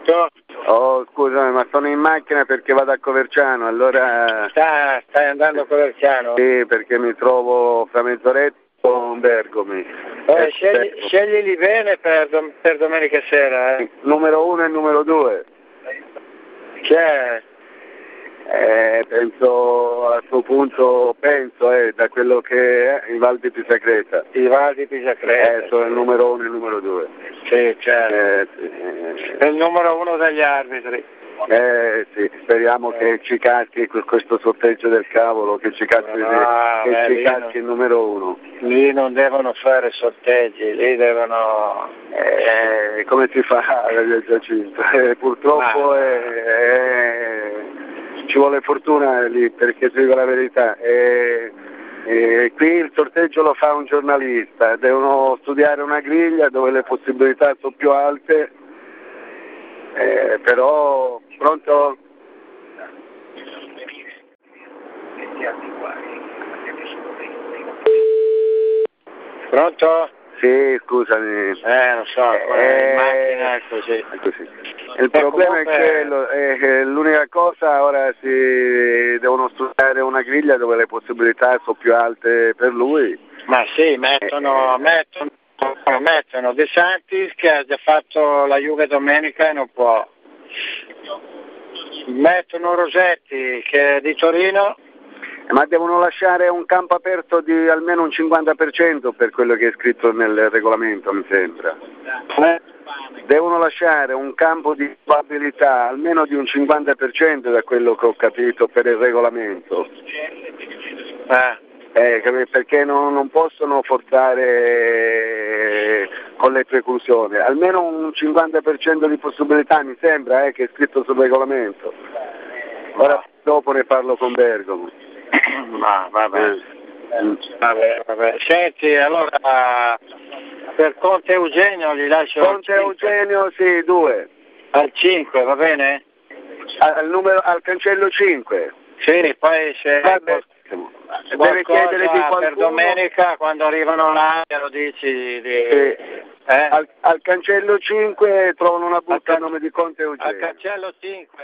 Pronto? Oh, scusami, ma sono in macchina perché vado a Coverciano, allora... Stai andando a Coverciano? Sì, perché mi trovo fra mezz'oretta con Bergomi. Sceglili bene per domenica sera, eh? Numero 1 e numero 2. Cioè... penso a suo punto, da quello che è I Valdi Pisacreta. Sono il numero 1 e il numero 2. Sì, certo. Sì. È il numero 1 dagli arbitri. Sì, speriamo che ci caschi questo sorteggio del cavolo, che ci caschi, il numero 1. Lì non devono fare sorteggi, lì devono... come si fa nel Giacinto? Purtroppo ci vuole fortuna lì, perché ti dico la verità, qui il sorteggio lo fa un giornalista, devono studiare una griglia dove le possibilità sono più alte, però... Pronto? Pronto? Sì, scusami. Non so, macchina così. Il problema comunque... è quello, l'unica cosa, ora si devono studiare una griglia dove le possibilità sono più alte per lui. Ma sì, mettono De Santis, che ha già fatto la Juve domenica e non può. Mettono Rosetti, che è di Torino. Ma devono lasciare un campo aperto di almeno un 50% per quello che è scritto nel regolamento, mi sembra. Devono lasciare un campo di probabilità almeno di un 50%, da quello che ho capito, per il regolamento. Perché non possono forzare con le preclusioni. Almeno un 50% di possibilità, mi sembra, che è scritto sul regolamento. Ora dopo ne parlo con Bergomi. Ma vabbè. Senti, allora per Conte Eugenio gli lascio Conte Eugenio, sì, 2 al 5, va bene? Al cancello 5. Sì, poi se deve chiedere di qualcuno per domenica, quando arrivano là lo dici al cancello 5 trovano una busta a nome di Conte Eugenio. Al cancello 5